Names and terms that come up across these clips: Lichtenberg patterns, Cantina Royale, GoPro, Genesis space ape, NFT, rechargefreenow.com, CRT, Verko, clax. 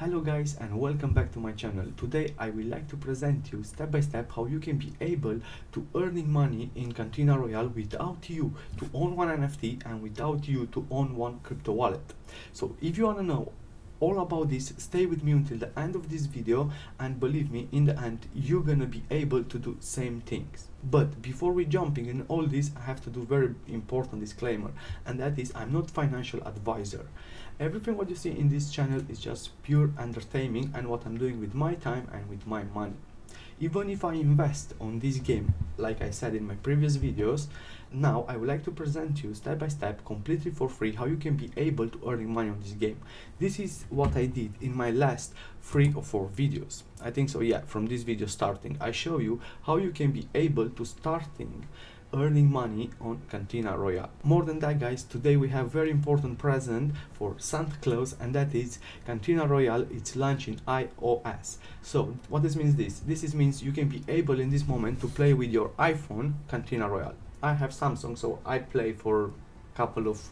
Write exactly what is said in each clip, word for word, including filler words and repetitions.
Hello guys and welcome back to my channel. Today I would like to present you step by step how you can be able to earning money in Cantina Royale without you to own one N F T and without you to own one crypto wallet. So if you want to know all about this, stay with me until the end of this video, and believe me, in the end you're gonna be able to do same things. But before we jumping in all this, I have to do very important disclaimer, and that is I'm not financial advisor. Everything what you see in this channel is just pure entertainment and what I'm doing with my time and with my money. Even if I invest on this game, like I said in my previous videos, now I would like to present you step by step completely for free how you can be able to earn money on this game. This is what I did in my last three or four videos. I think so, yeah, from this video starting, I show you how you can be able to starting earning money on Cantina Royale. More than that guys, today we have very important present for Santa Claus, and that is Cantina Royale. It's launching i O S. So what this means this this is means you can be able in this moment to play with your iPhone Cantina Royale. I have Samsung, so I play for couple of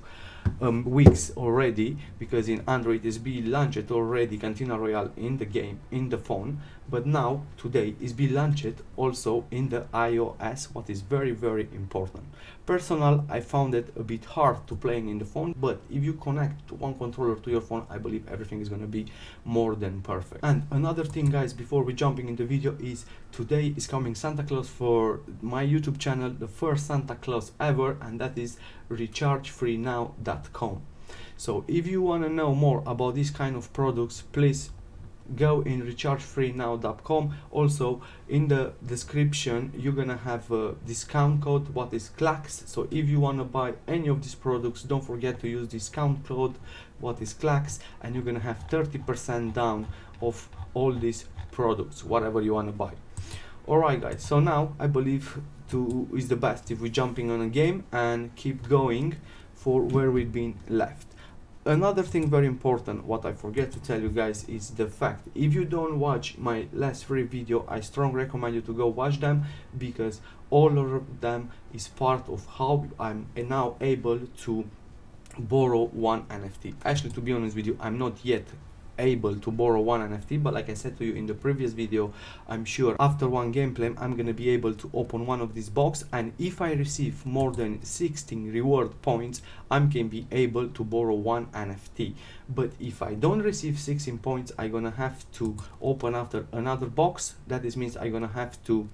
um, weeks already, because in Android is be launched already Cantina Royale in the game in the phone, but now today is be launched also in the i O S, what is very very important. Personal, I found it a bit hard to playing in the phone, but if you connect one controller to your phone, I believe everything is gonna be more than perfect. And another thing guys, before we jumping in the video, is today is coming Santa Claus for my YouTube channel, the first Santa Claus ever, and that is recharge free now dot com. So if you want to know more about this kind of products, please go in recharge free now dot com. Also in the description you're gonna have a discount code, what is clax. So if you want to buy any of these products, don't forget to use discount code, what is clax, and you're gonna have thirty percent down of all these products, whatever you want to buy. Alright guys, so now I believe to is the best if we're jumping on a game and keep going for where we've been left. Another thing very important what I forget to tell you guys is the fact, if you don't watch my last three video, I strongly recommend you to go watch them, because all of them is part of how I'm now able to borrow one N F T. Actually, to be honest with you, I'm not yet able to borrow one N F T, but like I said to you in the previous video, I'm sure after one gameplay I'm gonna be able to open one of these box, and if I receive more than sixteen reward points, I can be able to borrow one N F T. But if I don't receive sixteen points, I'm gonna have to open after another box. That is means I'm gonna have to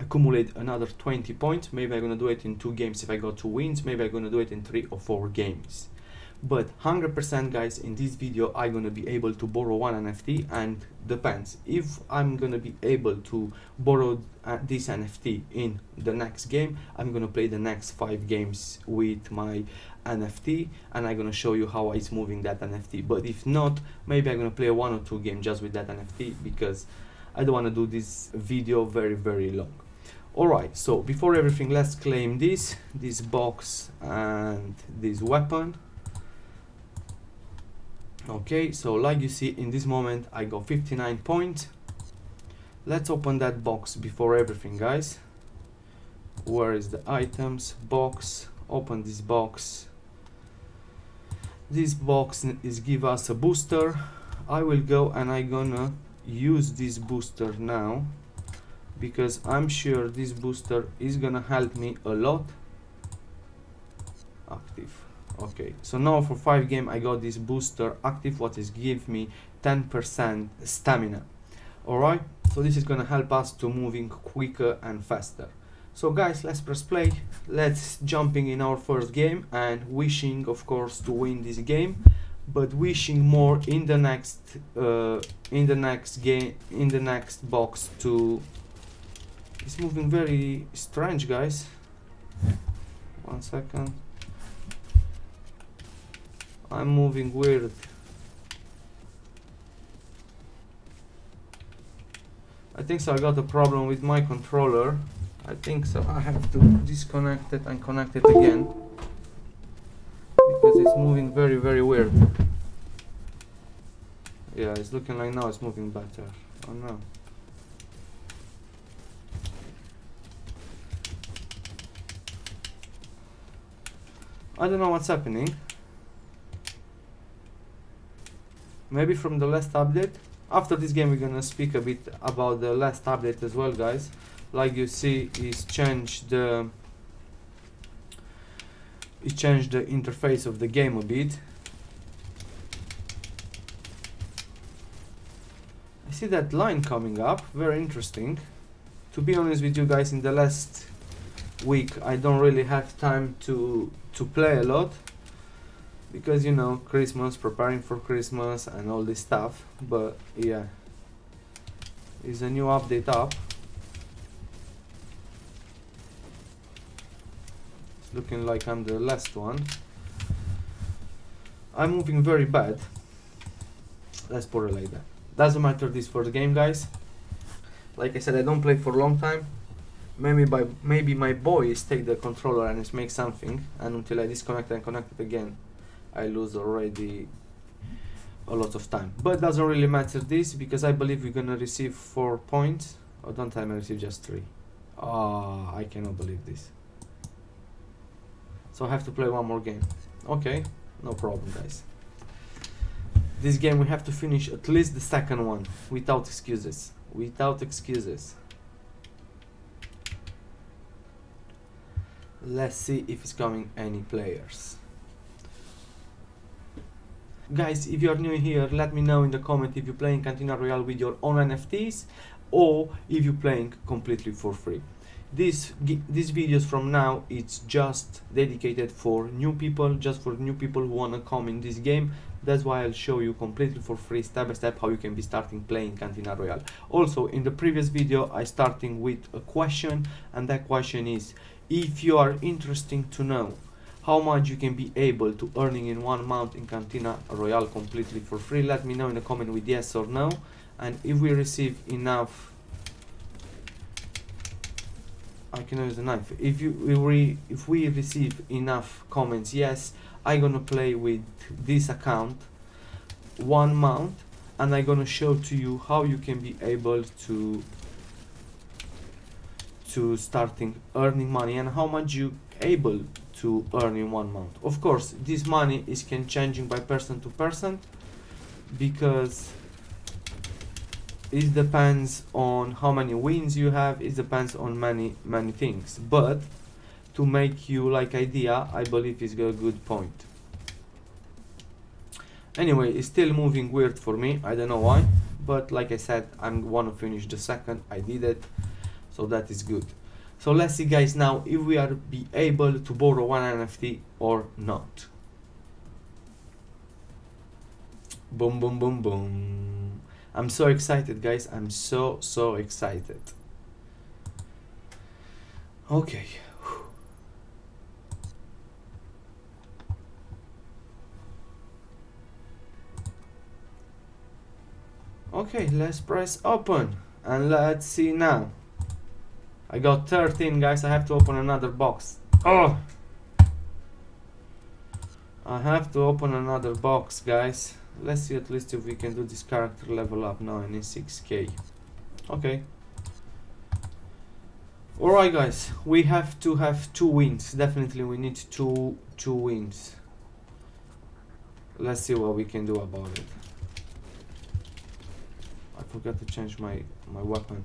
accumulate another twenty points. Maybe I'm gonna do it in two games if I got two wins, maybe I'm gonna do it in three or four games. But one hundred percent guys, in this video I'm gonna be able to borrow one N F T, and depends if I'm gonna be able to borrow uh, this N F T in the next game. I'm gonna play the next five games with my N F T, and I'm gonna show you how it's moving that N F T. But if not, maybe I'm gonna play one or two games just with that N F T, because I don't want to do this video very very long. Alright, so before everything, let's claim this this box and this weapon. Okay, so like you see in this moment I got fifty-nine points. Let's open that box before everything guys. Where is the items box? Open this box. This box is give us a booster. I will go and I gonna use this booster now, because I'm sure this booster is gonna help me a lot. Active. Okay, so now for five game I got this booster active, what is give me ten percent stamina. Alright, so this is gonna help us to moving quicker and faster. So guys, let's press play, let's jumping in our first game, and wishing of course to win this game, but wishing more in the next uh, in the next game, in the next box to. It's moving very strange guys, one second. I'm moving weird. I think so I got a problem with my controller. I think so I have to disconnect it and connect it again, because it's moving very very weird. Yeah, it's looking like now it's moving better. Oh no. I don't know what's happening. maybe from the last update. After this game, we're gonna speak a bit about the last update as well, guys. Like you see, is changed the it changed the interface of the game a bit. I see that line coming up, very interesting. To be honest with you guys, in the last week I don't really have time to to play a lot, because you know, Christmas, preparing for Christmas and all this stuff. But yeah, is a new update up. It's looking like I'm the last one. I'm moving very bad. Let's put it like that. Doesn't matter this for the game, guys. Like I said, I don't play for a long time. Maybe by maybe my boys take the controller and it makes something, and until I disconnect and connect it again, I lose already a lot of time. But doesn't really matter this, because I believe we're gonna receive four points. Oh, don't I receive just three? Ah, oh, I cannot believe this. So I have to play one more game. Okay, no problem, guys. This game we have to finish at least the second one without excuses. Without excuses. Let's see if it's coming any players. Guys, if you are new here, let me know in the comment if you're playing Cantina Royale with your own N F Ts or if you're playing completely for free. This these videos from now, it's just dedicated for new people, just for new people who wanna come in this game. That's why I'll show you completely for free, step by step, how you can be starting playing Cantina Royale. Also, in the previous video, I starting with a question, and that question is, if you are interested to know how much you can be able to earning in one month in Cantina Royale completely for free, let me know in the comment with yes or no. And if we receive enough, I can use the knife. If you if we if we receive enough comments yes, I'm gonna play with this account one month, and I'm gonna show to you how you can be able to to starting earning money and how much you able to earn in one month. Of course, this money is can changing by person to person, because it depends on how many wins you have, it depends on many many things. But to make you like idea, I believe it's a good point. Anyway, it's still moving weird for me, I don't know why, but like I said, I'm wanna finish the second, I did it, so that is good. So let's see, guys, now if we are be able to borrow one N F T or not. Boom boom boom boom. I'm so excited, guys, I'm so so excited. Okay. Okay, let's press open and let's see now. I got thirteen, guys, I have to open another box. Oh! I have to open another box, guys. Let's see at least if we can do this character level up now in six K. Okay. Alright, guys, we have to have two wins. Definitely we need two two wins. Let's see what we can do about it. I forgot to change my, my weapon.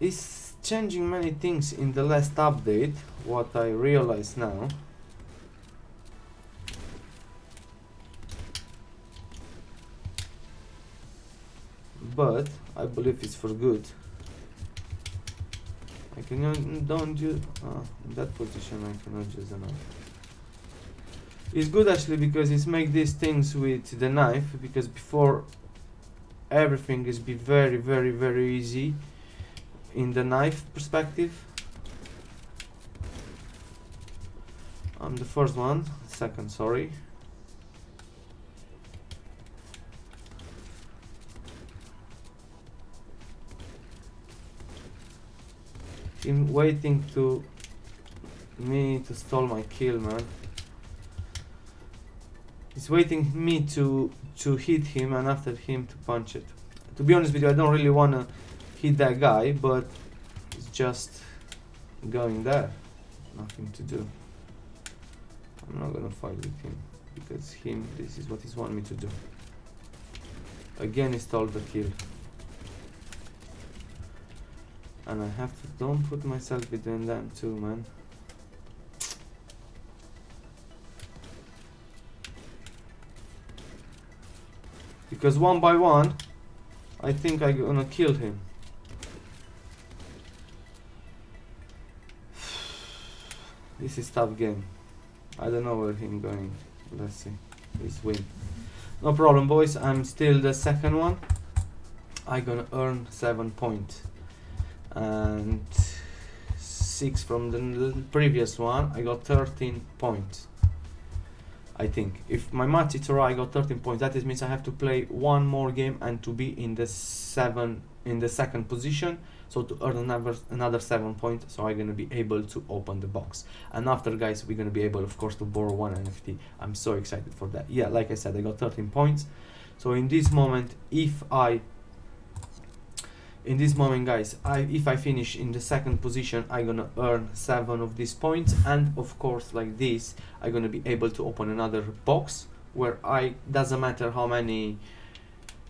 It's changing many things in the last update, what I realize now. But I believe it's for good. I can don't use ah, in that position. I cannot use the knife. It's good actually, because it's make these things with the knife, because before everything is be very very very easy. In the knife perspective, I'm the first one, second, sorry. I'm waiting to me to stall my kill, man. He's waiting me to to hit him and after him to punch it. To be honest with you, I don't really want to hit that guy, but it's just going there. Nothing to do. I'm not going to fight with him, because him, this is what he's wanting me to do. Again, he stole the kill. And I have to, don't put myself between them too, man. Because one by one, I think I'm gonna kill him. This is tough game. I don't know where him going. Let's see. Let's win. No problem, boys. I'm still the second one. I'm gonna earn seven points. And six from the previous one, I got thirteen points. I think if my match is right, I got thirteen points. That is means I have to play one more game and to be in the seven in the second position, so to earn another another seven points. So I'm gonna be able to open the box. And after, guys, we're gonna be able, of course, to borrow one N F T. I'm so excited for that. Yeah, like I said, I got thirteen points. So in this moment, if I In this moment, guys, I, if I finish in the second position, I'm gonna earn seven of these points, and of course, like this, I'm gonna be able to open another box where I doesn't matter how many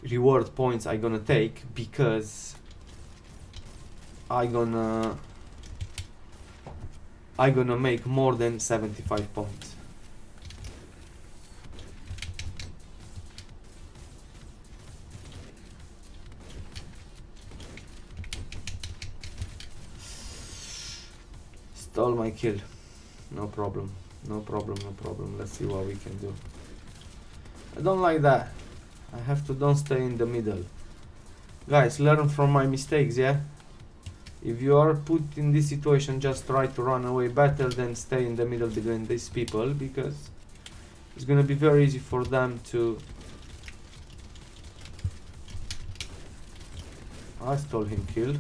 reward points I'm gonna take, because I'm gonna I'm gonna make more than seventy-five points. All my kill, no problem, no problem, no problem. Let's see what we can do. I don't like that. I have to don't stay in the middle, guys. Learn from my mistakes, yeah. If you are put in this situation, just try to run away better than stay in the middle between these people, because it's gonna be very easy for them to. I stole him kill.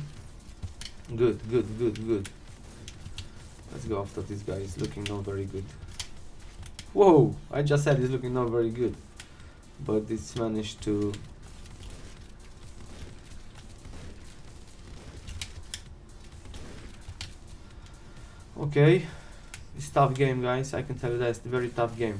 Good, good, good, good. Let's go after this guy. He's looking not very good. Whoa! I just said he's looking not very good, but it's managed to. Okay, it's tough game, guys. I can tell you that it's a very tough game.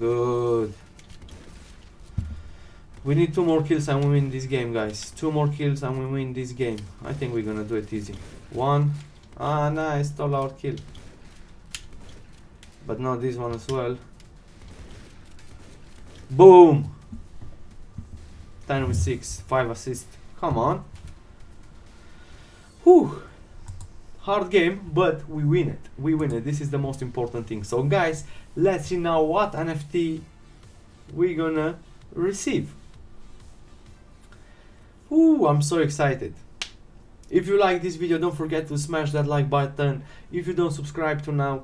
Good. We need two more kills and we win this game, guys. Two more kills and we win this game. I think we're gonna do it easy. One. Ah, nice. Stole our kill. But not this one as well. Boom. Ten with six. Five assists. Come on. Whew. Hard game, but we win it. We win it. This is the most important thing. So, guys, let's see now what N F T we're gonna receive. Ooh, I'm so excited. If you like this video, don't forget to smash that like button. If you don't subscribe to now,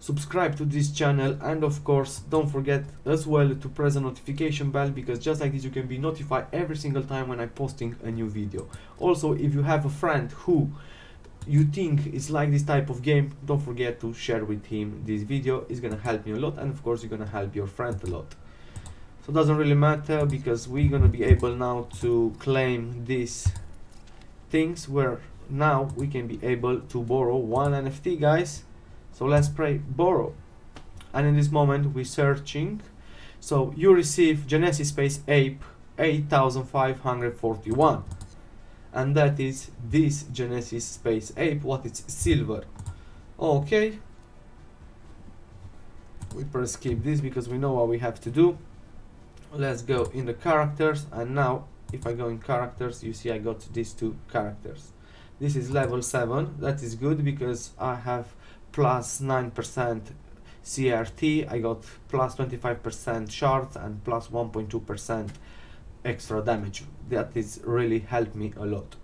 subscribe to this channel, and of course don't forget as well to press the notification bell, because just like this you can be notified every single time when I'm posting a new video. Also, if you have a friend who you think it's like this type of game, don't forget to share with him this video. It's gonna help me a lot, and of course you're gonna help your friend a lot. So it doesn't really matter, because we're gonna be able now to claim these things, where now we can be able to borrow one N F T, guys. So let's pray borrow, and in this moment we're searching. So you receive Genesis Space Ape eight thousand five hundred forty-one. And that is this Genesis Space Ape, what it's silver. Okay. We press skip this because we know what we have to do. Let's go in the characters, and now if I go in characters, you see I got these two characters. This is level seven. That is good because I have plus nine percent C R T, I got plus twenty-five percent shards and plus one point two percent extra damage. That is really helped me a lot.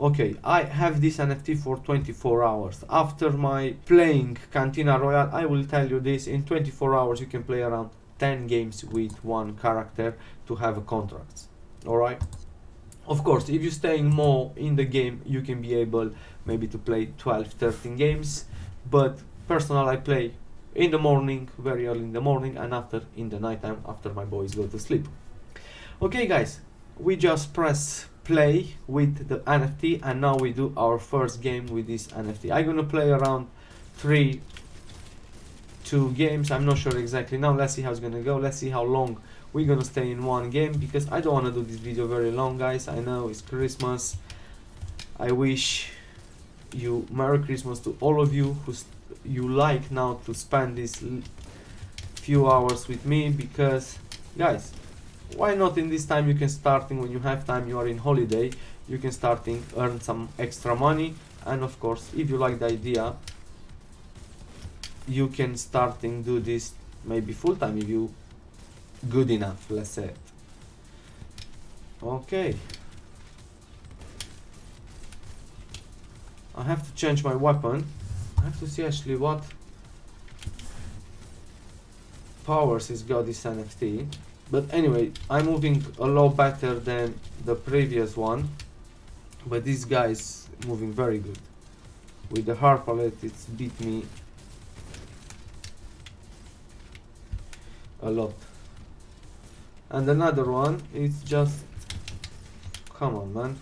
Okay, I have this N F T for twenty-four hours. After my playing Cantina Royale, I will tell you this, in twenty-four hours you can play around ten games with one character to have a contract. Alright, Of course, if you're staying more in the game, you can be able maybe to play twelve, thirteen games, but personally I play in the morning, very early in the morning, and after in the nighttime after my boys go to sleep. Okay guys, we just press play with the N F T and now we do our first game with this N F T. I'm gonna play around three two games, I'm not sure exactly now. Let's see how it's gonna go, let's see how long we're gonna stay in one game, because I don't want to do this video very long, guys. I know it's Christmas. I wish you Merry Christmas to all of you who you like now to spend these few hours with me, because guys, why not in this time you can starting, when you have time, you are in holiday, you can starting earn some extra money, and of course if you like the idea you can starting do this maybe full time if you good enough, let's say it. Okay, I have to change my weapon. I have to see actually what powers has got this N F T, but anyway, I'm moving a lot better than the previous one, but this guy is moving very good. With the hard palette it's beat me a lot. And another one, it's just, come on man.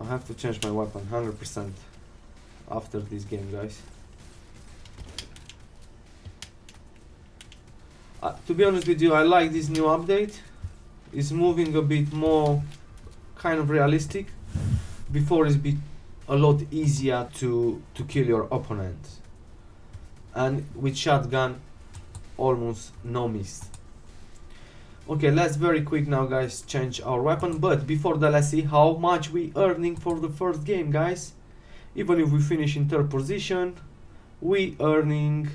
I have to change my weapon one hundred percent after this game, guys. Uh, to be honest with you, I like this new update. It's moving a bit more kind of realistic. Before it's been a lot easier to, to kill your opponent. And with shotgun, almost no miss. Okay, let's very quick now guys change our weapon, but before that let's see how much we earning for the first game, guys. Even if we finish in third position, we earning,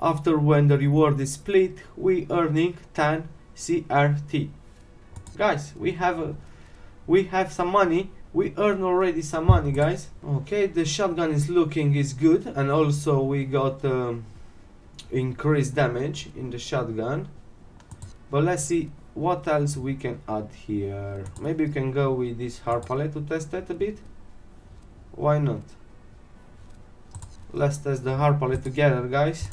after when the reward is split, we earning ten C R T. Guys, we have a, we have some money, we earn already some money, guys. Okay, the shotgun is looking is good, and also we got um, increased damage in the shotgun. But let's see what else we can add here. Maybe we can go with this hard palette to test that a bit. Why not? Let's test the hard palette together, guys.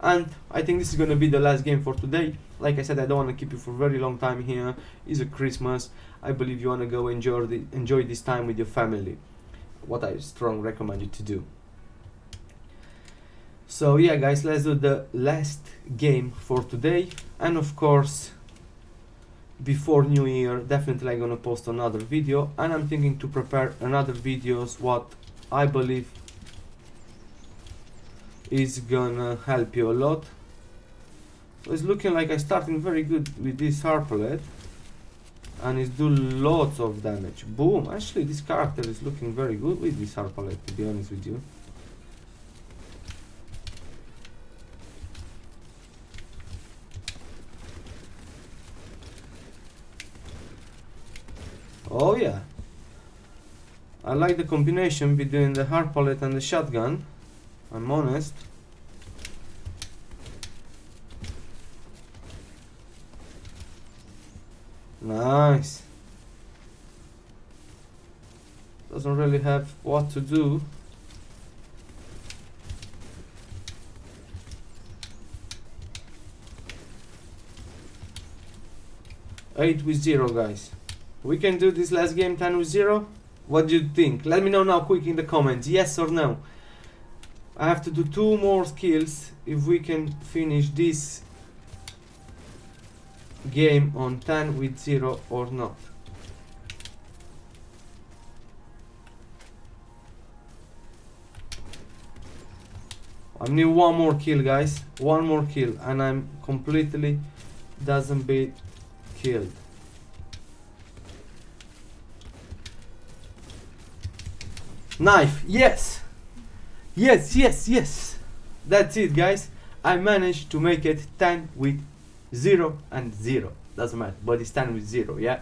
And I think this is going to be the last game for today. Like I said, I don't want to keep you for a very long time here. It's a Christmas. I believe you want to go enjoy, the, enjoy this time with your family. What I strongly recommend you to do. So yeah guys, let's do the last game for today, and of course before New Year definitely I'm gonna post another video, and I'm thinking to prepare another videos what I believe is gonna help you a lot. So it's looking like I'm starting very good with this harpalet, and it's do lots of damage. Boom, actually this character is looking very good with this harpalet, to be honest with you. Oh yeah, I like the combination between the hard palette and the shotgun, I'm honest. Nice. Doesn't really have what to do. eight with zero, guys. We can do this last game ten with zero. What do you think? Let me know now quick in the comments, yes or no. I have to do two more skills if we can finish this game on ten with zero or not. I need one more kill, guys, one more kill, and I'm completely doesn't be killed. Knife, yes, yes, yes, yes. That's it, guys. I managed to make it ten with zero and zero. Doesn't matter, but it's ten with zero, yeah.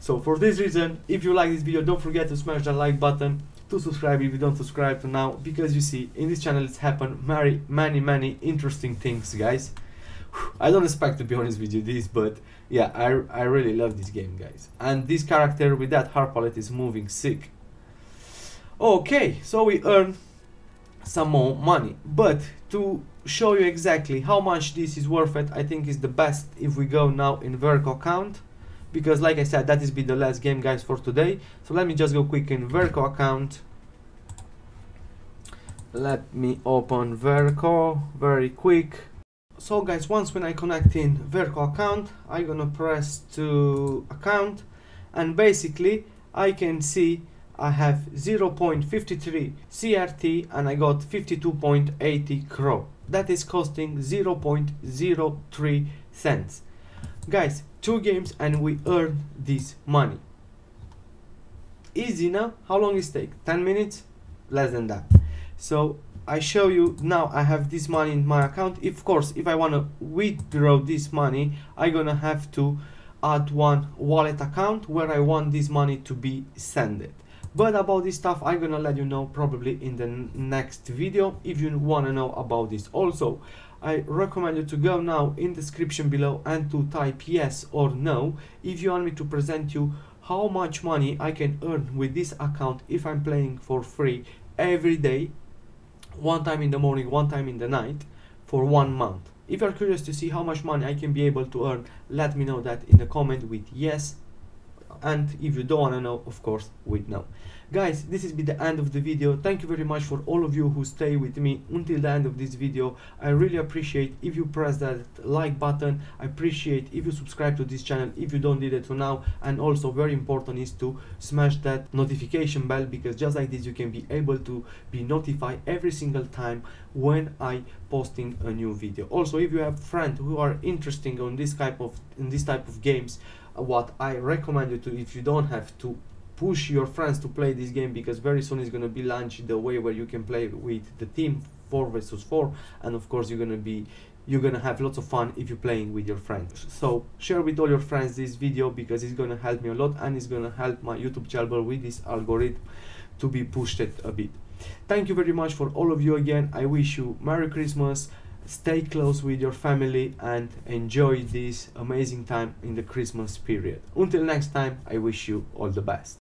So for this reason, if you like this video, don't forget to smash that like button, to subscribe if you don't subscribe to now, because you see, in this channel it's happened very many, many interesting things, guys. I don't expect, to be honest with you, this, but yeah, I, I really love this game, guys. And this character with that heart palette is moving sick. Okay, so we earn some more money, but to show you exactly how much this is worth it, I think is the best if we go now in Verko account, because like I said, that is be the last game, guys, for today. So let me just go quick in Verko account. Let me open Verko very quick. So guys, once when I connect in Verko account, I'm gonna press to account, and basically I can see I have zero point five three C R T and I got fifty-two point eight zero crow. That is costing zero point zero three cents. Guys, two games and we earn this money. Easy now. How long is take? ten minutes? Less than that. So I show you now I have this money in my account. Of course, if I want to withdraw this money, I'm gonna have to add one wallet account where I want this money to be sent. But about this stuff, I'm gonna let you know probably in the next video. If you wanna know about this also, I recommend you to go now in description below and to type yes or no if you want me to present you how much money I can earn with this account if I'm playing for free every day, one time in the morning, one time in the night, for one month. If you're curious to see how much money I can be able to earn, let me know that in the comment with yes. And if you don't want to know, of course, with no. Guys, this is be the end of the video. Thank you very much for all of you who stay with me until the end of this video. I really appreciate if you press that like button. I appreciate if you subscribe to this channel if you don't did it for now. And also very important is to smash that notification bell, because just like this you can be able to be notified every single time when I posting a new video. Also, if you have friends who are interesting on this type of in this type of games, what I recommend you to, if you don't have to push your friends to play this game, because very soon it's going to be launched the way where you can play with the team four versus four, and of course you're going to be you're going to have lots of fun if you're playing with your friends. So share with all your friends this video, because it's going to help me a lot and it's going to help my YouTube channel with this algorithm to be pushed it a bit. Thank you very much for all of you again. I wish you Merry Christmas. Stay close with your family and enjoy this amazing time in the Christmas period. Until next time, I wish you all the best.